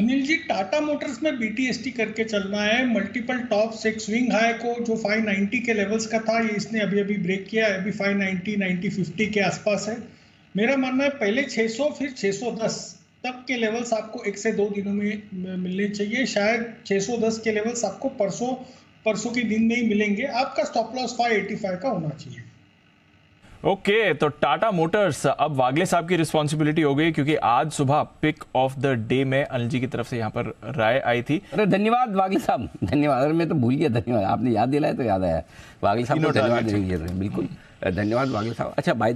Anil ji, Tata Motors में BTST करके चलना है, मल्टीपल टॉप 6 विंग हाई को जो 590 के लेवल्स का था, ये इसने अभी अभी ब्रेक किया है, अभी 590 9050 के आसपास है। मेरा मानना है पहले 600 फिर 610 तक के लेवल्स आपको 1 से 2 दिनों में मिलने चाहिए। शायद 610 के लेवल्स आपको परसों के दिन में ही मिलेंगे। आपका स्टॉप लॉस 585 का होना चाहिए। ओके, तो टाटा मोटर्स अब वागले साहब की रिस्पॉन्सिबिलिटी हो गई, क्योंकि आज सुबह पिक ऑफ द डे में अनिल जी की तरफ से यहाँ पर राय आई थी। अरे धन्यवाद वागले साहब, धन्यवाद। अरे मैं तो भूल गया, धन्यवाद आपने याद दिलाया तो याद आया। वागले साहब को धन्यवाद, बिल्कुल धन्यवाद वागले साहब। अच्छा भाई